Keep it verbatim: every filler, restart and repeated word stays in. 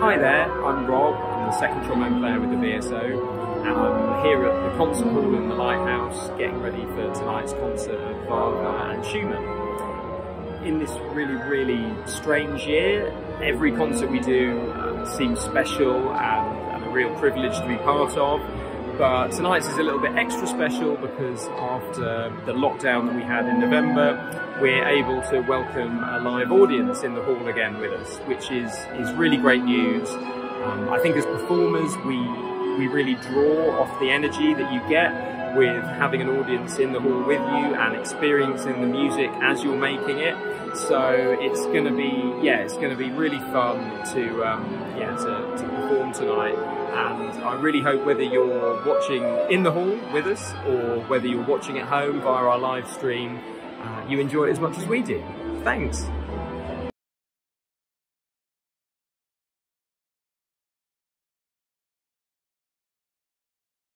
Hi there, I'm Rob, I'm the second trombone player with the B S O, and I'm here at the concert hall in the Lighthouse getting ready for tonight's concert of Wagner and Schumann. In this really, really strange year, every concert we do um, seems special and, and a real privilege to be part of, but tonight's is a little bit extra special because after the lockdown that we had in November, we're able to welcome a live audience in the hall again with us, which is, is really great news. Um, I think as performers, we, we really draw off the energy that you get with having an audience in the hall with you and experiencing the music as you're making it. So it's going to be, yeah, it's going to be really fun to, um, yeah, to, to perform tonight. And I really hope whether you're watching in the hall with us or whether you're watching at home via our live stream, Uh, you enjoy it as much as we do. Thanks.